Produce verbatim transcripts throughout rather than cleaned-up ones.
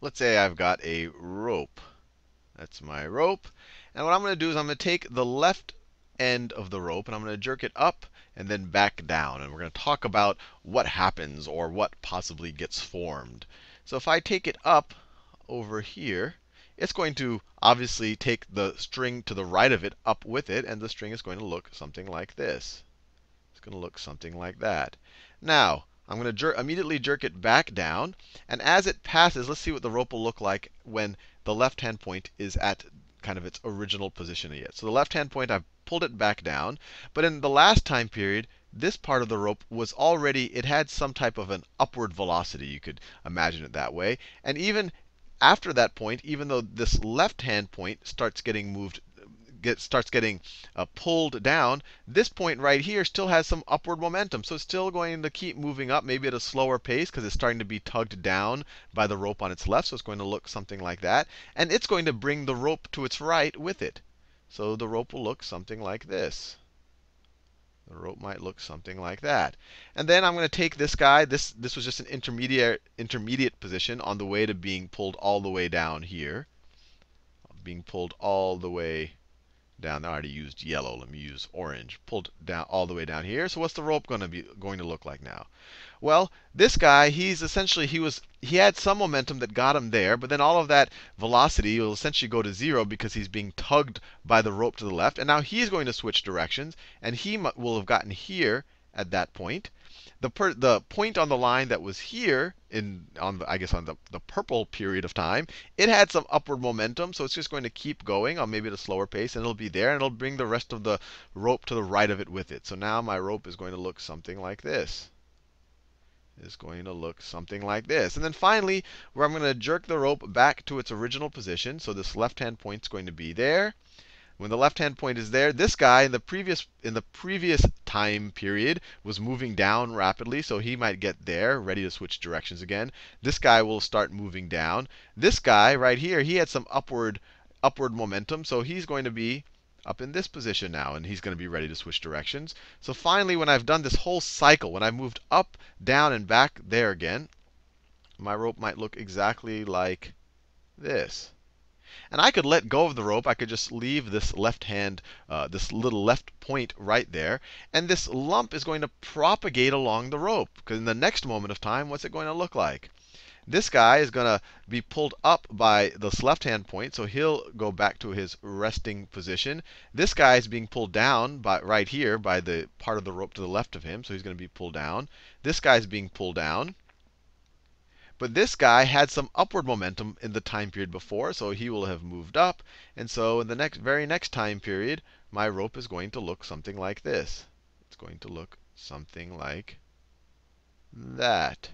let's say I've got a rope. That's my rope. And what I'm going to do is I'm going to take the left end of the rope, and I'm going to jerk it up and then back down. And we're going to talk about what happens or what possibly gets formed. So if I take it up over here, it's going to obviously take the string to the right of it up with it, and the string is going to look something like this. It's going to look something like that. Now, I'm going to jer- immediately jerk it back down. And as it passes, let's see what the rope will look like when the left-hand point is at kind of its original position yet. So the left-hand point, I've pulled it back down. But in the last time period, this part of the rope was already, it had some type of an upward velocity. You could imagine it that way. And even after that point, even though this left-hand point starts getting moved, get, starts getting uh, pulled down, this point right here still has some upward momentum. So it's still going to keep moving up, maybe at a slower pace, because it's starting to be tugged down by the rope on its left. So it's going to look something like that. And it's going to bring the rope to its right with it. So the rope will look something like this. The rope might look something like that. And then I'm going to take this guy. This, this was just an intermediate, intermediate position on the way to being pulled all the way down here. Being pulled all the way down. I already used yellow. Let me use orange. Pulled down all the way down here. So what's the rope going to be going to look like now? Well, this guy, he's essentially he was he had some momentum that got him there, but then all of that velocity will essentially go to zero because he's being tugged by the rope to the left. And now he's going to switch directions, and he will have gotten here at that point. The per, the point on the line that was here in on the, I guess on the the purple period of time, it had some upward momentum, so it's just going to keep going on maybe at a slower pace, and it'll be there, and it'll bring the rest of the rope to the right of it with it. So now my rope is going to look something like this. Is going to look something like this. And then finally, where I'm going to jerk the rope back to its original position. So this left-hand point's going to be there. When the left-hand point is there, this guy in the previous in the previous time period was moving down rapidly, so he might get there, ready to switch directions again. This guy will start moving down. This guy right here, he had some upward upward momentum, so he's going to be up in this position now, and he's going to be ready to switch directions. So finally, when I've done this whole cycle, when I've moved up, down, and back there again, my rope might look exactly like this. And I could let go of the rope. I could just leave this left hand, uh, this little left point right there. And this lump is going to propagate along the rope. Because in the next moment of time, what's it going to look like? This guy is going to be pulled up by this left-hand point, so he'll go back to his resting position. This guy is being pulled down by, right here by the part of the rope to the left of him, so he's going to be pulled down. This guy is being pulled down. But this guy had some upward momentum in the time period before, so he will have moved up. And so in the next, very next time period, my rope is going to look something like this. It's going to look something like that.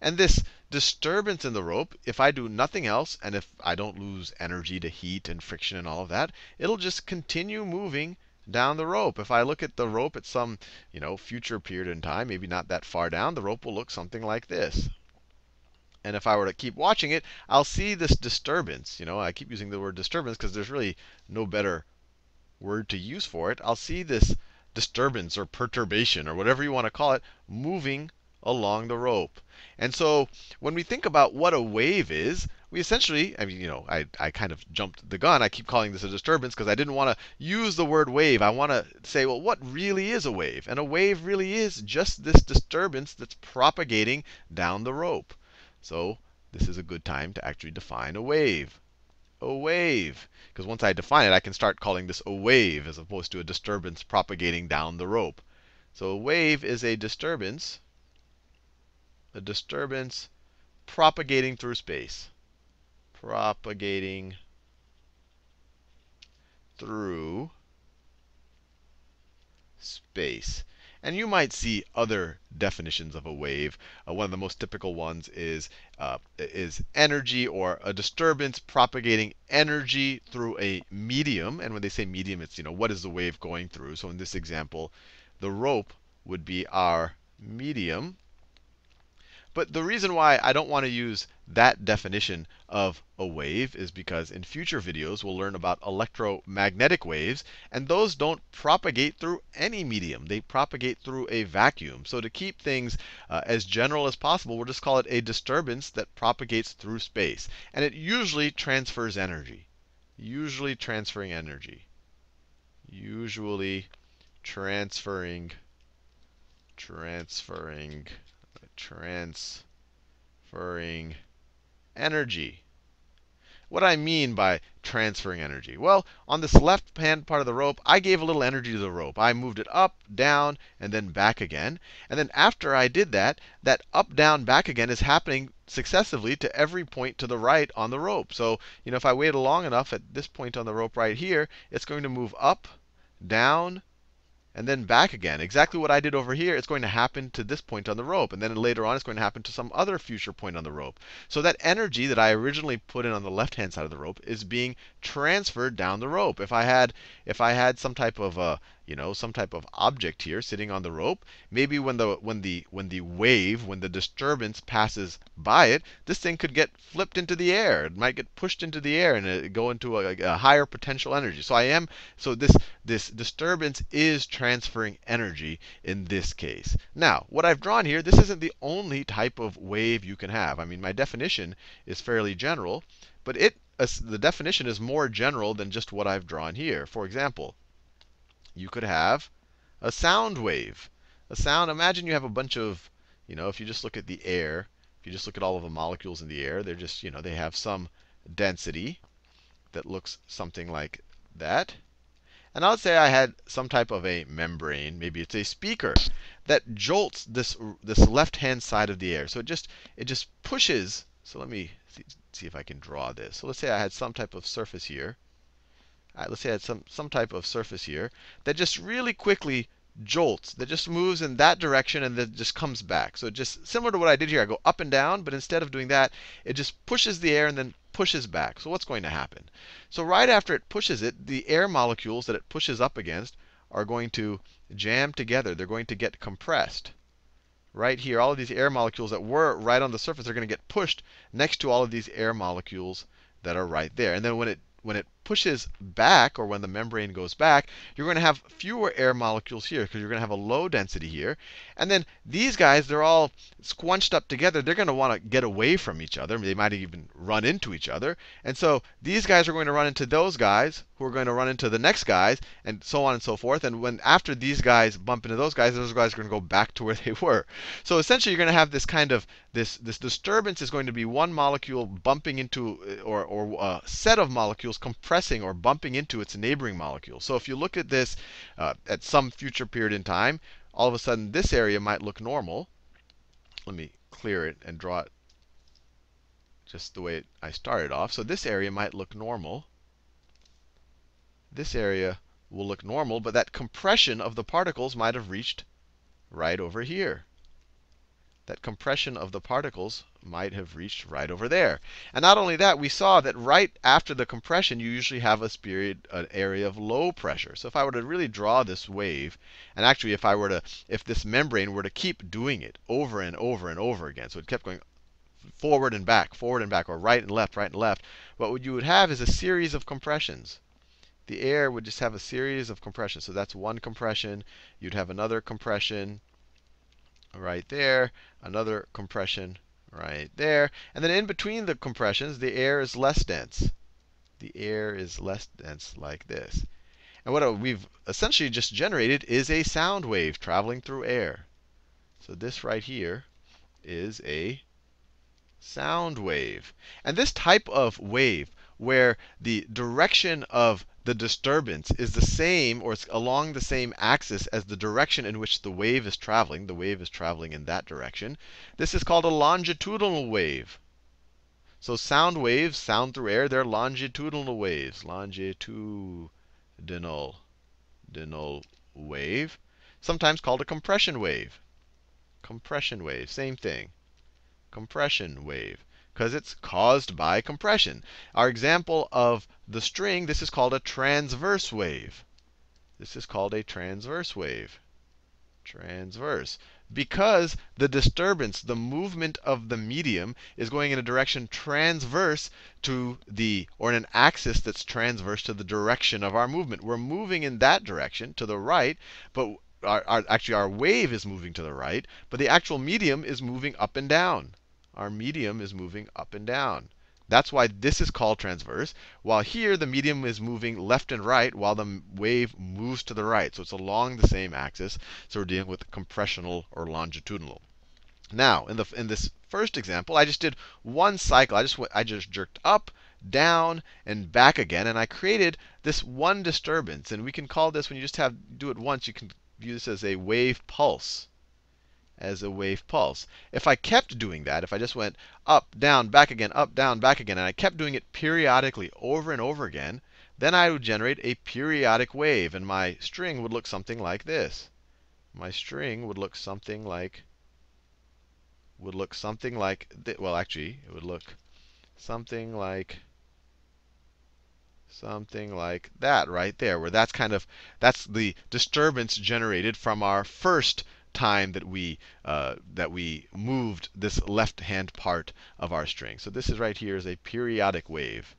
And this disturbance in the rope, if I do nothing else, and if I don't lose energy to heat and friction and all of that, it'll just continue moving down the rope. If I look at the rope at some, you know, future period in time, maybe not that far down, the rope will look something like this. And if I were to keep watching it, I'll see this disturbance. You know, I keep using the word disturbance because there's really no better word to use for it. I'll see this disturbance or perturbation or whatever you want to call it moving along the rope. And so when we think about what a wave is, we essentially, I mean, you know, I, I kind of jumped the gun. I keep calling this a disturbance because I didn't want to use the word wave. I want to say, well, what really is a wave? And a wave really is just this disturbance that's propagating down the rope. So this is a good time to actually define a wave. A wave. Because once I define it, I can start calling this a wave as opposed to a disturbance propagating down the rope. So a wave is a disturbance. A disturbance propagating through space. Propagating through space. And you might see other definitions of a wave. Uh, one of the most typical ones is, uh, is energy or a disturbance propagating energy through a medium. And when they say medium, it's, you know, what is the wave going through? So in this example, the rope would be our medium. But the reason why I don't want to use that definition of a wave is because in future videos we'll learn about electromagnetic waves, and those don't propagate through any medium. They propagate through a vacuum. So to keep things uh, as general as possible, we'll just call it a disturbance that propagates through space. And it usually transfers energy. Usually transferring energy. Usually transferring, transferring, transferring energy. What do I mean by transferring energy? Well, on this left-hand part of the rope, I gave a little energy to the rope. I moved it up, down, and then back again. And then after I did that, that up, down, back again is happening successively to every point to the right on the rope. So, you know, if I waited long enough at this point on the rope right here, it's going to move up, down, and then back again. Exactly what I did over here, it's going to happen to this point on the rope. And then later on, it's going to happen to some other future point on the rope. So that energy that I originally put in on the left-hand side of the rope is being transferred down the rope. If I had, if I had some type of a, you know, some type of object here sitting on the rope, maybe when the when the when the wave, when the disturbance passes by it, this thing could get flipped into the air. It might get pushed into the air and it go into a, a higher potential energy. So I am so this this disturbance is transferring energy in this case. Now, what I've drawn here, this isn't the only type of wave you can have. I mean, my definition is fairly general, but it uh, the definition is more general than just what I've drawn here. For example, you could have a sound wave. A sound, imagine you have a bunch of, you know, if you just look at the air, if you just look at all of the molecules in the air, they're just, you know, they have some density that looks something like that. And I'll say I had some type of a membrane, maybe it's a speaker, that jolts this this left-hand side of the air. So it just it just pushes. So let me see, see if I can draw this. So let's say I had some type of surface here. All right, let's say I had some, some type of surface here that just really quickly jolts, that just moves in that direction and then just comes back. So just similar to what I did here, I go up and down, but instead of doing that, it just pushes the air and then pushes back. So what's going to happen? So right after it pushes it, the air molecules that it pushes up against are going to jam together. They're going to get compressed. Right here, all of these air molecules that were right on the surface are going to get pushed next to all of these air molecules that are right there. And then when it When it pushes back, or when the membrane goes back, you're going to have fewer air molecules here, because you're going to have a low density here. And then these guys, they're all squunched up together. They're going to want to get away from each other. They might even run into each other. And so these guys are going to run into those guys, who are going to run into the next guys, and so on and so forth. And when after these guys bump into those guys, those guys are going to go back to where they were. So essentially, you're going to have this kind of this this disturbance is going to be one molecule bumping into, or or a set of molecules compressing or bumping into its neighboring molecule. So if you look at this uh, at some future period in time, all of a sudden this area might look normal. Let me clear it and draw it just the way it, I started off. So this area might look normal. This area will look normal, but that compression of the particles might have reached right over here. That compression of the particles might have reached right over there. And not only that, we saw that right after the compression, you usually have a period, an area of low pressure. So if I were to really draw this wave, and actually if I were to, if this membrane were to keep doing it over and over and over again, so it kept going forward and back, forward and back, or right and left, right and left, what you would have is a series of compressions. The air would just have a series of compressions. So that's one compression. You'd have another compression right there, another compression right there. And then in between the compressions, the air is less dense. The air is less dense like this. And what we've essentially just generated is a sound wave traveling through air. So this right here is a sound wave. And this type of wave, where the direction of the disturbance is the same, or it's along the same axis as the direction in which the wave is traveling. The wave is traveling in that direction. This is called a longitudinal wave. So sound waves, sound through air, they're longitudinal waves. Longitudinal dinal wave, sometimes called a compression wave. Compression wave, same thing. Compression wave, because it's caused by compression. Our example of the string, this is called a transverse wave. This is called a transverse wave. Transverse. because the disturbance, the movement of the medium, is going in a direction transverse to the, or in an axis that's transverse to the direction of our movement. We're moving in that direction to the right, but our, our, actually our wave is moving to the right, but the actual medium is moving up and down. Our medium is moving up and down. That's why this is called transverse, while here the medium is moving left and right while the wave moves to the right. So it's along the same axis. So we're dealing with compressional or longitudinal. Now, in the in this first example, I just did one cycle. I just I just jerked up, down, and back again, and I created this one disturbance. And we can call this, when you just have do it once, you can view this as a wave pulse. as a wave pulse. If I kept doing that, if I just went up, down, back again, up, down, back again, and I kept doing it periodically over and over again, then I would generate a periodic wave, and my string would look something like this. My string would look something like, would look something like, th well, actually, it would look something like, something like that right there, where that's kind of, that's the disturbance generated from our first time that we uh, that we moved this left-hand part of our string. So this is right here is a periodic wave.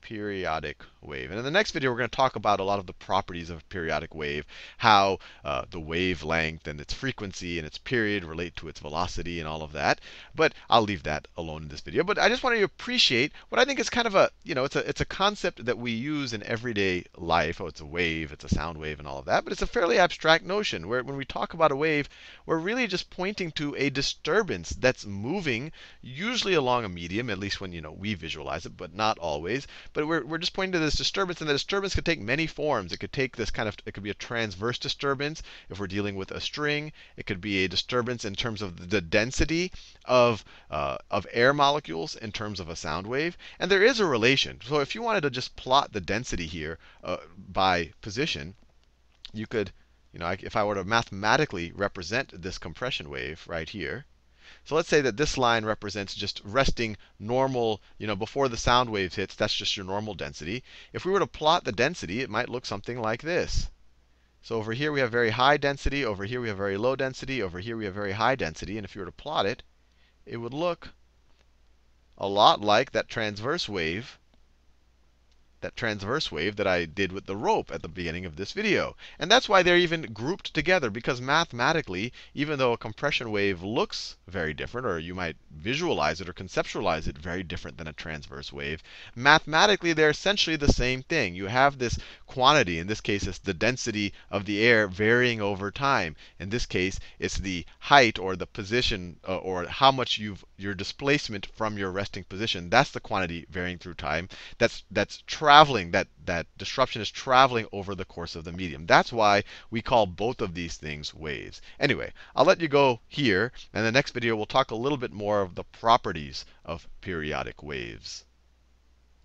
Periodic wave. And in the next video, we're going to talk about a lot of the properties of a periodic wave, how uh, the wavelength and its frequency and its period relate to its velocity and all of that. But I'll leave that alone in this video. But I just want you to appreciate what I think is kind of a, you know, it's a it's a concept that we use in everyday life. Oh, it's a wave, it's a sound wave, and all of that. But it's a fairly abstract notion where when we talk about a wave, we're really just pointing to a disturbance that's moving, usually along a medium, at least when you know we visualize it, but not always. But we're, we're just pointing to this disturbance, and the disturbance could take many forms. It could take this kind of, it could be a transverse disturbance if we're dealing with a string. It could be a disturbance in terms of the density of, uh, of air molecules in terms of a sound wave. And there is a relation. So if you wanted to just plot the density here uh, by position, you could, you know, if I were to mathematically represent this compression wave right here, so let's say that this line represents just resting normal, you know, before the sound wave hits, that's just your normal density. If we were to plot the density, it might look something like this. So over here we have very high density, over here we have very low density, over here we have very high density, and if you were to plot it, it would look a lot like that transverse wave, that transverse wave that I did with the rope at the beginning of this video. And that's why they're even grouped together, because mathematically, even though a compression wave looks very different, or you might visualize it or conceptualize it very different than a transverse wave, mathematically they're essentially the same thing. You have this quantity, in this case it's the density of the air varying over time. In this case, it's the height or the position uh, or how much you've, your displacement from your resting position. That's the quantity varying through time. That's, that's traveling, that, that disruption is traveling over the course of the medium. That's why we call both of these things waves. Anyway, I'll let you go here. And in the next video, we'll talk a little bit more of the properties of periodic waves.